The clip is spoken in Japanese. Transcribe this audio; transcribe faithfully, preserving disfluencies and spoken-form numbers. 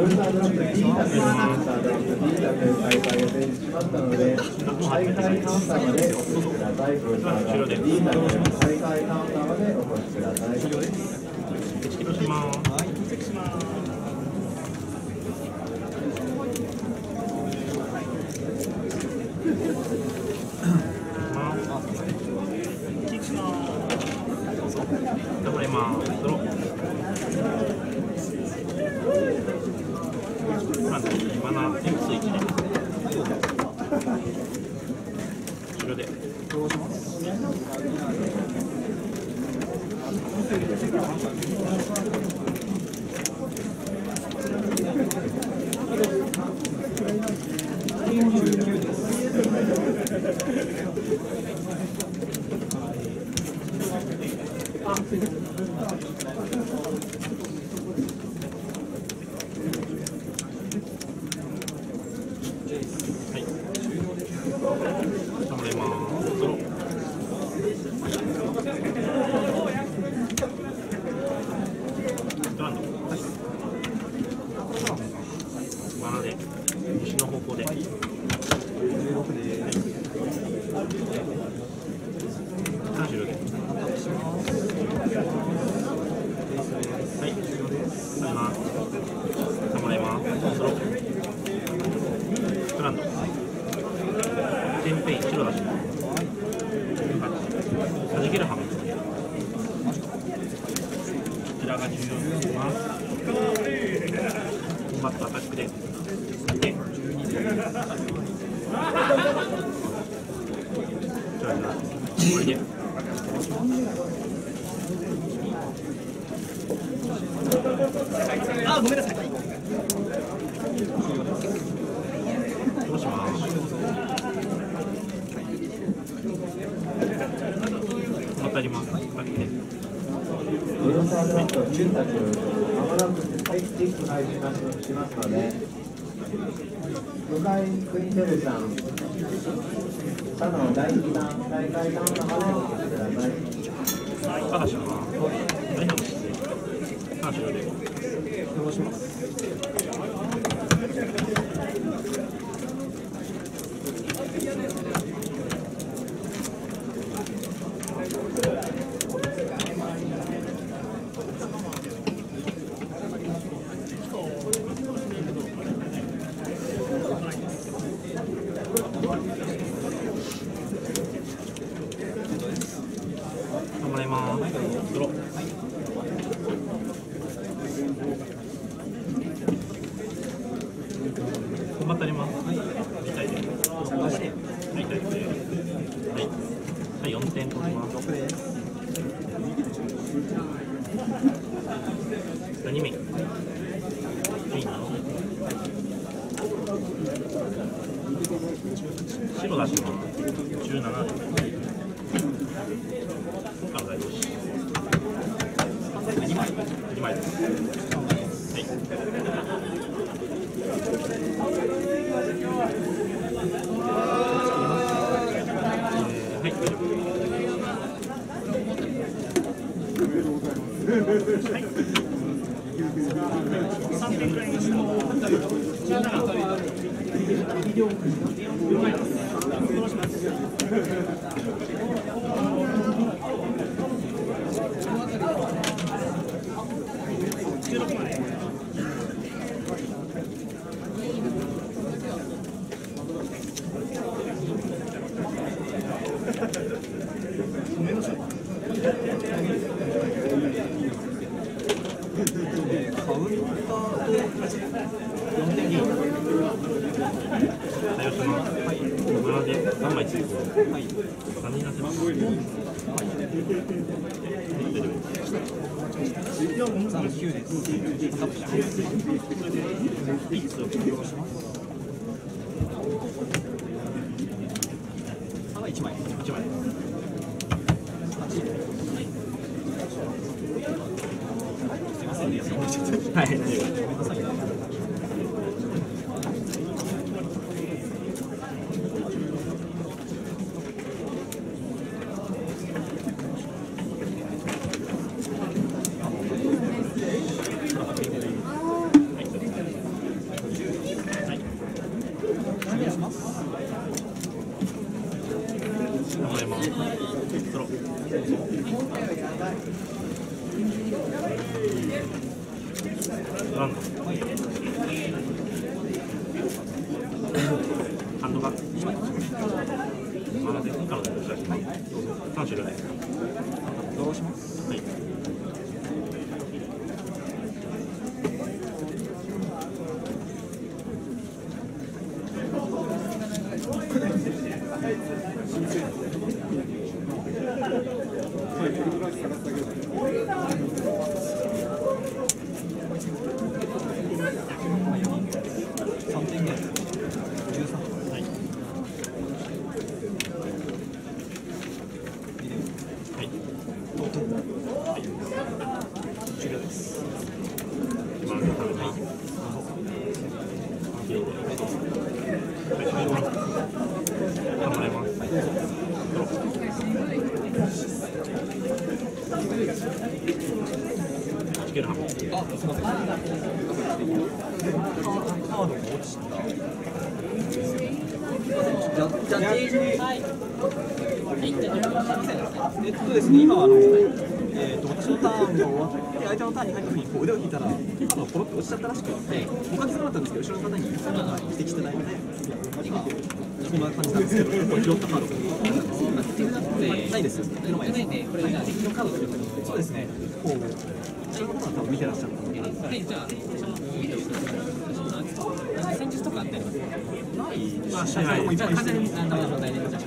ブルーサードラフトにいい打点のブルーサードラフトにいい打点再開予定にしまったので、大会カウンターまでお越しください。ブルーサードラフトにいい打点大会カウンターまでお越しください。失礼します。失礼します。トランドハンドバッグどうします？はい、今あの、えー、と私のターンが終わって相手のターンに入った時にこう腕を引いたらポロッと落ちちゃったらしく、おかげそうだったんですけど後ろの方に指摘してないので今こんな感じなんですけど、拾ったカードないですよ、目の前でこれがデッキのカードということで、そうですね、こうそういうことは多分見てらっしゃるので、じゃあ戦術とかあったりますか？ない、じゃあ完全にダメな問題でどうします？